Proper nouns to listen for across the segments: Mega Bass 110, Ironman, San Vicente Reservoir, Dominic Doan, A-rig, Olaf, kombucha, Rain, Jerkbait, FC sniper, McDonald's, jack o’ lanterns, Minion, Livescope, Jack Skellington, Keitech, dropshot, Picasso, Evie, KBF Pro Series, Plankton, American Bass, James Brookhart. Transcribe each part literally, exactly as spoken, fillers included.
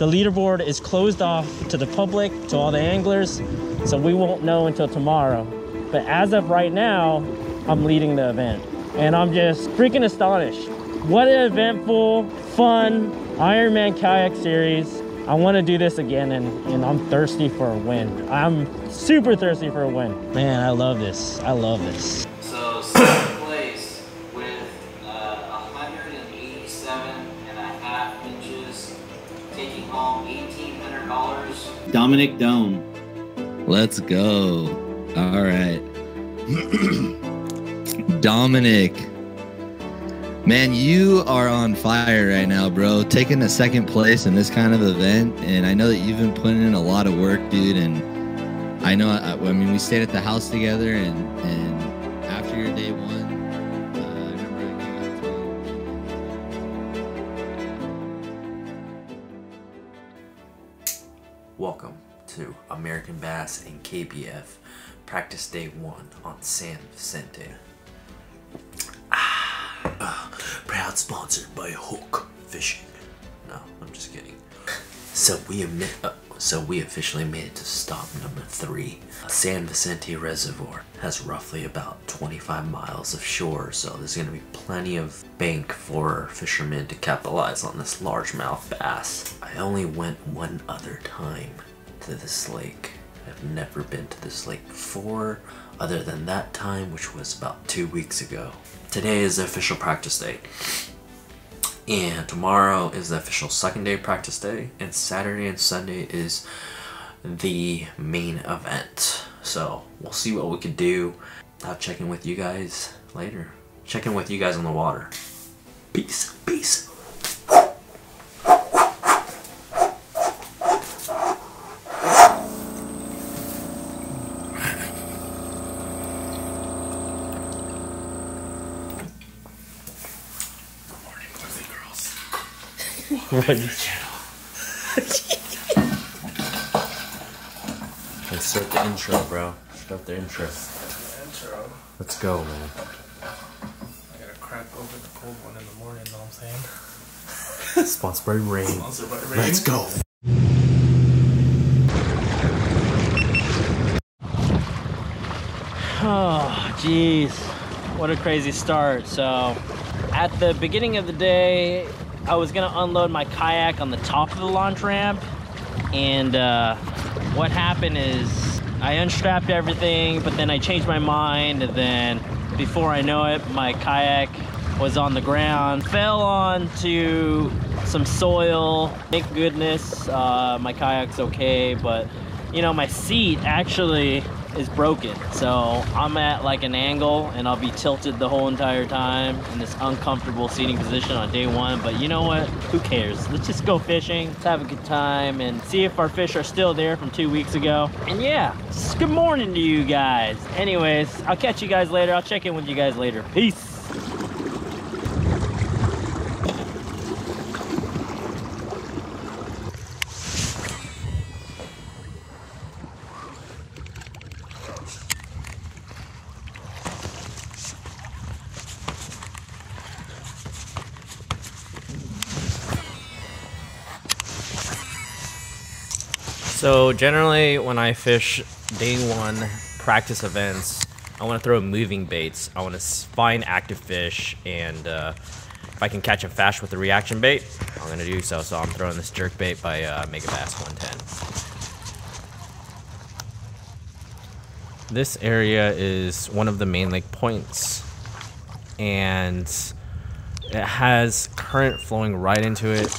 The leaderboard is closed off to the public, to all the anglers, so we won't know until tomorrow. But as of right now, I'm leading the event, and I'm just freaking astonished. What an eventful, fun Ironman kayak series. I want to do this again, and, and I'm thirsty for a win. I'm super thirsty for a win. Man, I love this. I love this. So second place with uh, one hundred eighty-seven and a half inches, taking home eighteen hundred dollars. Dominic Doan. Let's go. All right. Dominic. Man, you are on fire right now, bro. Taking a second place in this kind of event, and I know that you've been putting in a lot of work, dude. And I know, I, I mean, we stayed at the house together, and and after your day one, uh, I remember I came out to. Welcome to American Bass and K B F practice day one on San Vicente. Uh, proud sponsored by Hook Fishing. No, I'm just kidding. So we admit, uh, so we officially made it to stop number three. San Vicente Reservoir has roughly about twenty-five miles of shore, so there's going to be plenty of bank for fishermen to capitalize on this largemouth bass. I only went one other time to this lake. I've never been to this lake before, other than that time, which was about two weeks ago. Today is the official practice day, and tomorrow is the official second day practice day, and Saturday and Sunday is the main event. So we'll see what we can do. I'll check in with you guys later. Check in with you guys on the water. Peace, peace. Insert the intro, bro. Start the intro. The intro. Let's go, man. I gotta crack over the cold one in the morning, know what I'm saying? Sponsored by Rain. Sponsored by Rain. Let's go. Oh, jeez. What a crazy start. So, at the beginning of the day, I was gonna unload my kayak on the top of the launch ramp, and uh, what happened is I unstrapped everything, but then I changed my mind, and then before I know it, my kayak was on the ground, fell onto some soil. Thank goodness uh, my kayak's okay, but you know, my seat actually is broken, so I'm at like an angle and I'll be tilted the whole entire time in this uncomfortable seating position on day one. But you know what, who cares? Let's just go fishing, let's have a good time, and see if our fish are still there from two weeks ago. And yeah, good morning to you guys. Anyways, I'll catch you guys later. I'll check in with you guys later. Peace. So generally when I fish day one practice events, I want to throw moving baits. I want to find active fish, and uh, if I can catch a fish with a reaction bait, I'm going to do so. So I'm throwing this jerk bait by uh, Mega Bass one ten. This area is one of the main lake points, and it has current flowing right into it.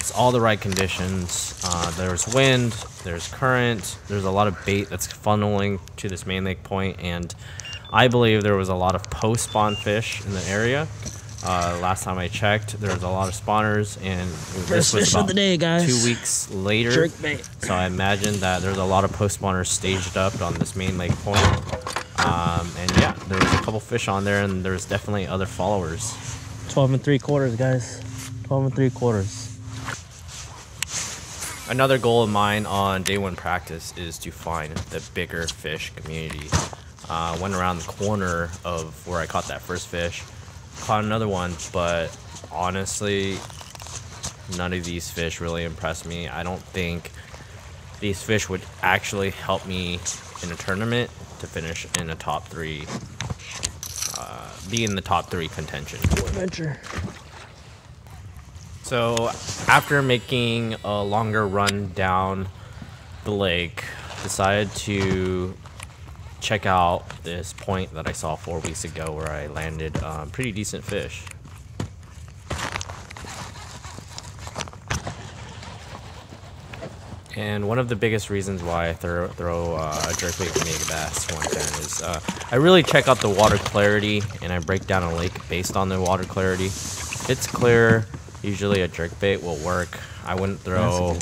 It's all the right conditions. Uh, there's wind, there's current, there's a lot of bait that's funneling to this main lake point, and I believe there was a lot of post-spawn fish in the area. Uh, last time I checked, there was a lot of spawners, and this First was fish about of the day, guys. two weeks later. Jerk bait. So I imagine that there's a lot of post-spawners staged up on this main lake point. Um, and yeah, there was a couple fish on there, and there's definitely other followers. twelve and three quarters, guys. twelve and three quarters. Another goal of mine on day one practice is to find the bigger fish community. Uh, went around the corner of where I caught that first fish, caught another one, but honestly, none of these fish really impressed me. I don't think these fish would actually help me in a tournament to finish in a top three, uh, be in the top three contention. Adventure. So after making a longer run down the lake, decided to check out this point that I saw four weeks ago where I landed um, pretty decent fish. And one of the biggest reasons why I throw, throw uh, a jerk bait Mega Bass one ten is uh, I really check out the water clarity, and I break down a lake based on the water clarity. If it's clear, usually a jerk bait will work. I wouldn't throw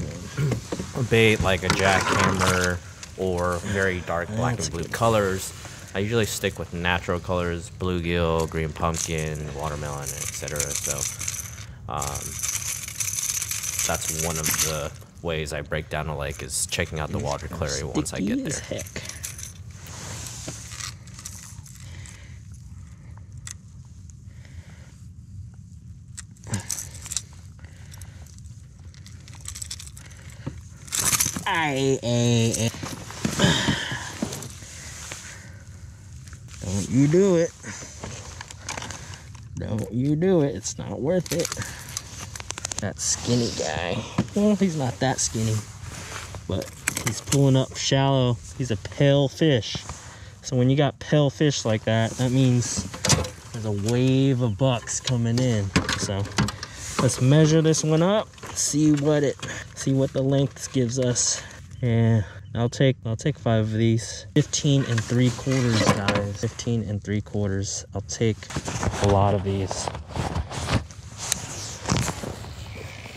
a, a bait like a jackhammer or very dark black That's and blue colors. I usually stick with natural colors, bluegill, green pumpkin, watermelon, et cetera. So um, that's one of the ways I break down a lake, is checking out the water clarity once I get there. I, I, I. Don't you do it. Don't you do it. It's not worth it. That skinny guy. Well, he's not that skinny, but he's pulling up shallow. He's a pale fish. So when you got pale fish like that, that means there's a wave of bucks coming in. So let's measure this one up, see what it, see what the length gives us. And I'll take, I'll take five of these. fifteen and three quarters, guys. fifteen and three quarters. I'll take a lot of these.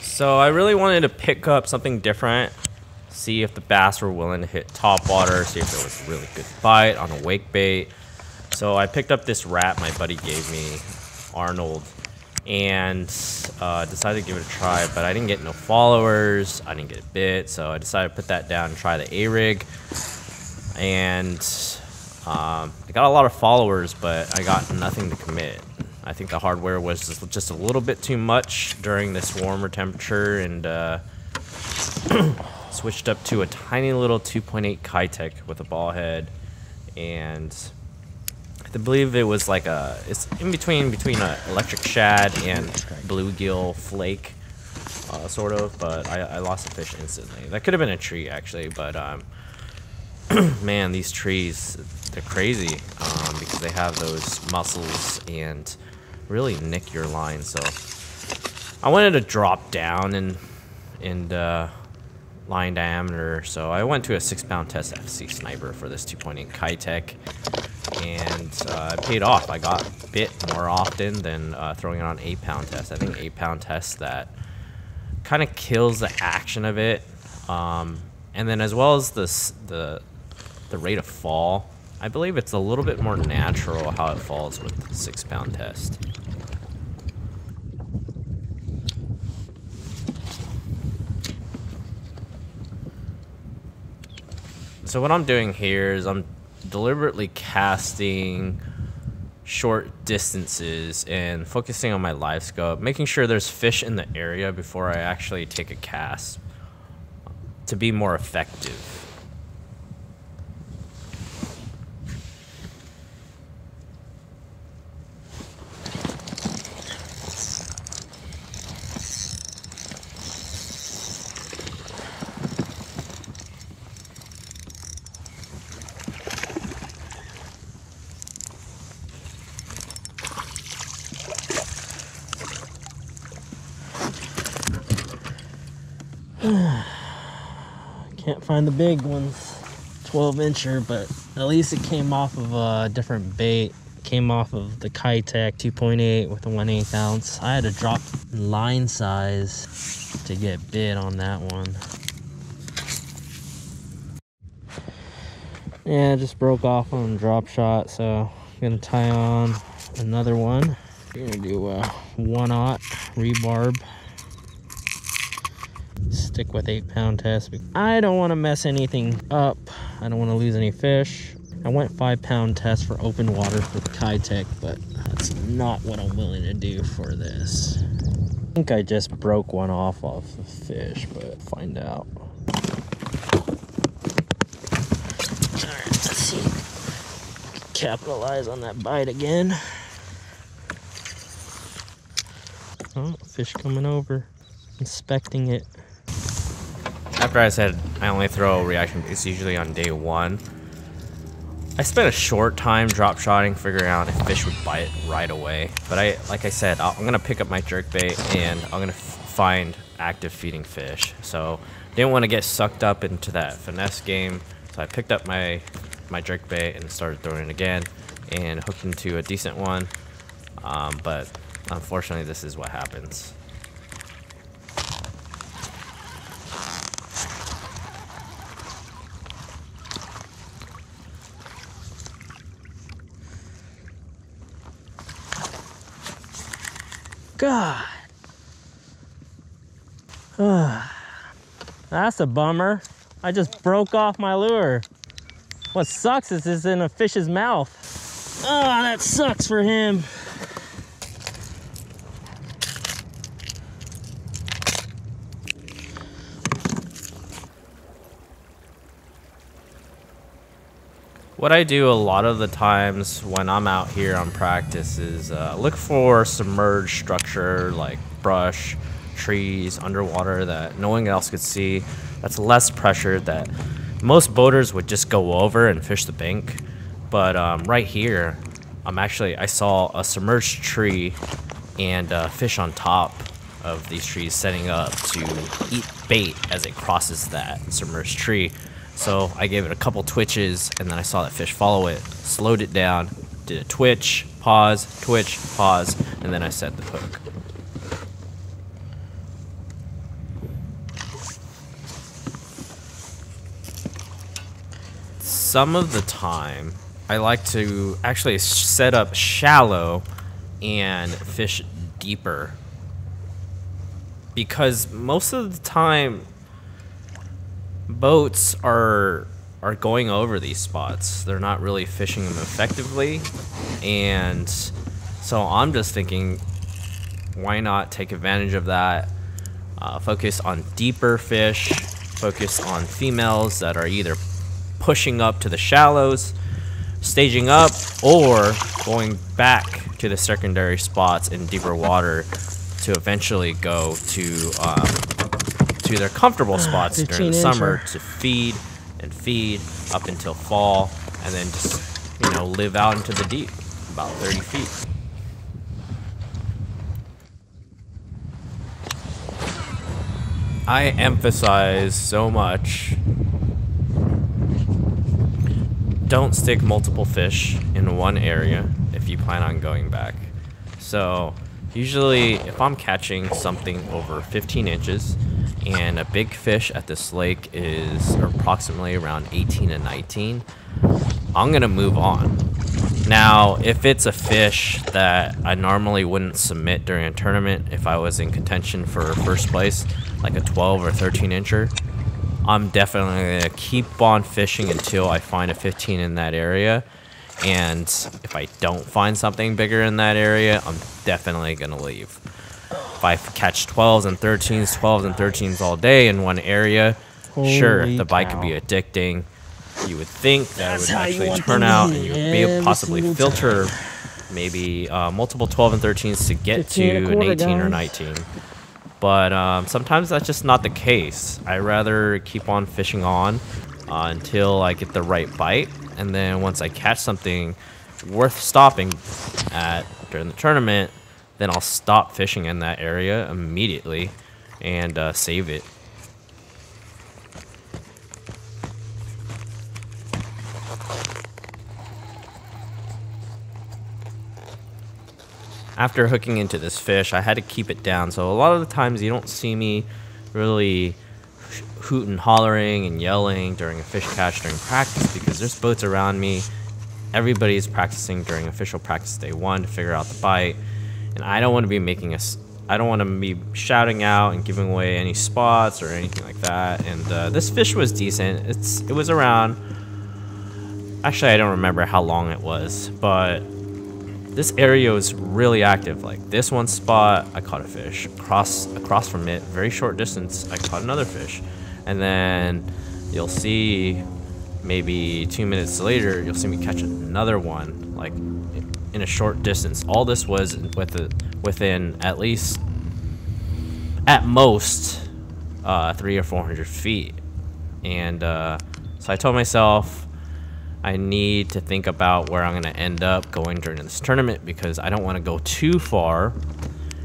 So I really wanted to pick up something different, see if the bass were willing to hit top water, see if there was a really good bite on a wake bait. So I picked up this wrap my buddy gave me, Arnold, and uh, decided to give it a try, but I didn't get no followers, I didn't get a bit, so I decided to put that down and try the A-rig. And um, I got a lot of followers, but I got nothing to commit. I think the hardware was just, just a little bit too much during this warmer temperature, and uh, switched up to a tiny little two point eight Keitech with a ball head, and I believe it was like a, it's in between between an electric shad and bluegill flake, uh, sort of, but I, I lost the fish instantly. That could have been a tree actually, but um, man, these trees, they're crazy, um, because they have those muscles and really nick your line. So I wanted to drop down and and uh, line diameter, so I went to a six pound test F C sniper for this two point eight Keitech, and uh, it paid off. I got bit more often than uh, throwing it on eight pound test. I think eight pound test that kind of kills the action of it, um, and then as well as this the the rate of fall. I believe it's a little bit more natural how it falls with the six pound test. So what I'm doing here is I'm deliberately casting short distances and focusing on my live scope, making sure there's fish in the area before I actually take a cast to be more effective. Can't find the big ones, twelve incher, but at least it came off of a different bait. It came off of the Keitech two point eight with a one eighth ounce. I had to drop line size to get bid on that one. Yeah, I just broke off on drop shot, so I'm gonna tie on another one. We're gonna do a one aught rebarb. Stick with eight pound test. I don't want to mess anything up. I don't want to lose any fish. I went five pound test for open water for the Keitech, but that's not what I'm willing to do for this. I think I just broke one off of the fish, but find out. Alright, let's see. Capitalize on that bite again. Oh, fish coming over. Inspecting it. After I said I only throw reaction baits usually on day one, I spent a short time drop shotting, figuring out if fish would bite right away. But I, like I said, I'll, I'm gonna pick up my jerkbait and I'm gonna f find active feeding fish. So didn't want to get sucked up into that finesse game. So I picked up my my jerkbait and started throwing it again, and hooked into a decent one. Um, but unfortunately, this is what happens. God. That's a bummer. I just broke off my lure. What sucks is it's in a fish's mouth. Oh, that sucks for him. What I do a lot of the times when I'm out here on practice is uh, look for submerged structure like brush, trees, underwater that no one else could see. That's less pressure that most boaters would just go over and fish the bank. But um, right here, I'm actually, I saw a submerged tree and uh, fish on top of these trees setting up to eat bait as it crosses that submerged tree. So I gave it a couple twitches, and then I saw that fish follow it, slowed it down, did a twitch, pause, twitch, pause, and then I set the hook. Some of the time, I like to actually set up shallow and fish deeper, because most of the time, boats are are going over these spots. They're not really fishing them effectively, and so I'm just thinking, why not take advantage of that? Uh, focus on deeper fish, focus on females that are either pushing up to the shallows, staging up, or going back to the secondary spots in deeper water to eventually go to um, to their comfortable spots during the summer to feed and feed up until fall, and then just, you know, live out into the deep, about thirty feet. I emphasize so much, don't stick multiple fish in one area if you plan on going back. So usually if I'm catching something over fifteen inches, and a big fish at this lake is approximately around eighteen and nineteen, I'm gonna move on. Now, if it's a fish that I normally wouldn't submit during a tournament if I was in contention for first place, like a twelve or thirteen incher, I'm definitely gonna keep on fishing until I find a fifteen in that area. And if I don't find something bigger in that area, I'm definitely gonna leave. If I catch twelves and thirteens, twelves and thirteens all day in one area, holy sure, the bite could be addicting. You would think that that's it would actually turn out, and you would be able to possibly filter time. maybe uh, multiple twelve and thirteens to get to an eighteen guys. or nineteen. But um, sometimes that's just not the case. I rather keep on fishing on uh, until I get the right bite, and then once I catch something worth stopping at during the tournament, then I'll stop fishing in that area immediately and uh, save it. After hooking into this fish, I had to keep it down, so a lot of the times you don't see me really hooting, hollering, and yelling during a fish catch during practice, because there's boats around me. Everybody's practicing during official practice day one to figure out the bite. And I don't want to be making a, I don't want to be shouting out and giving away any spots or anything like that. And uh, this fish was decent. It's it was around. Actually, I don't remember how long it was, but This area was really active. Like this one spot, I caught a fish. Across, across from it, very short distance, I caught another fish. And then you'll see maybe two minutes later, you'll see me catch another one, like in a short distance. All this was with a, within at least, at most, uh, three or four hundred feet. And uh, so I told myself, I need to think about where I'm going to end up going during this tournament, because I don't want to go too far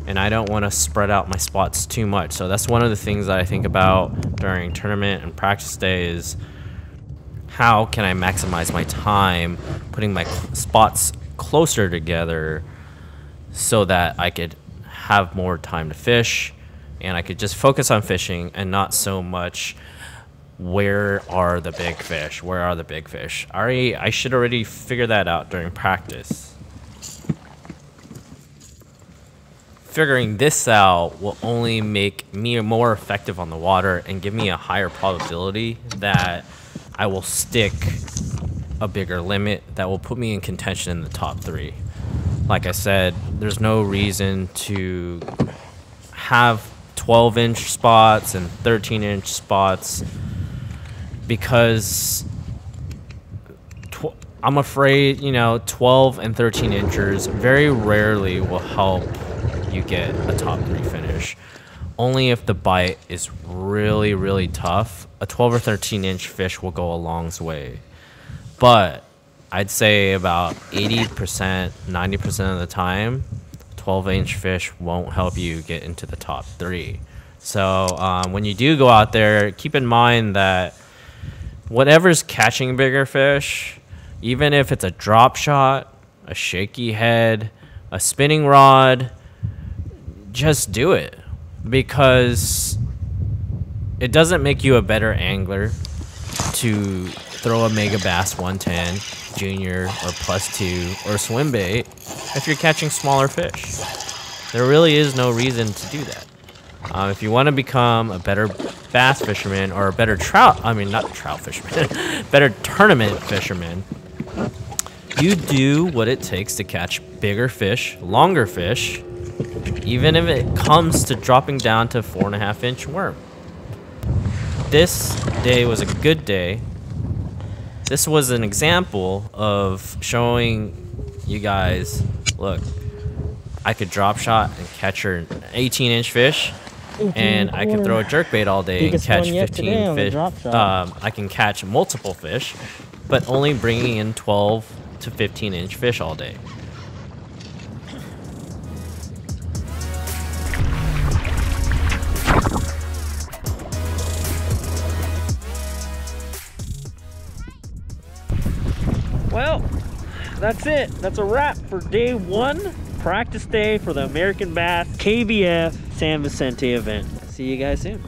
and I don't want to spread out my spots too much. So that's one of the things that I think about during tournament and practice day is how can I maximize my time putting my spots closer together so that I could have more time to fish and I could just focus on fishing and not so much where are the big fish? Where are the big fish? I, already, I should already figure that out during practice. Figuring this out will only make me more effective on the water and give me a higher probability that I will stick a bigger limit that will put me in contention in the top three. Like I said, there's no reason to have twelve inch spots and thirteen inch spots, because tw I'm afraid, you know, twelve and thirteen inchers very rarely will help you get a top three finish. Only if the bite is really, really tough, a twelve or thirteen inch fish will go a long way. But I'd say about eighty percent, ninety percent of the time, twelve inch fish won't help you get into the top three. So um, when you do go out there, keep in mind that whatever's catching bigger fish, even if it's a drop shot, a shaky head, a spinning rod, just do it, because it doesn't make you a better angler to throw a Mega Bass one ten, junior, or plus two, or swim bait if you're catching smaller fish. There really is no reason to do that. Um, if you want to become a better bass fisherman or a better trout, I mean, not trout fisherman, better tournament fisherman, you do what it takes to catch bigger fish, longer fish, even if it comes to dropping down to four and a half inch worm. This day was a good day. This was an example of showing you guys, look, I could drop shot and catch an eighteen inch fish, and I can throw a jerkbait all day and catch fifteen fish. Um, I can catch multiple fish, but only bringing in twelve to fifteen inch fish all day. Well, that's it. That's a wrap for day one. Practice day for the American Bass K B F San Vicente event. See you guys soon.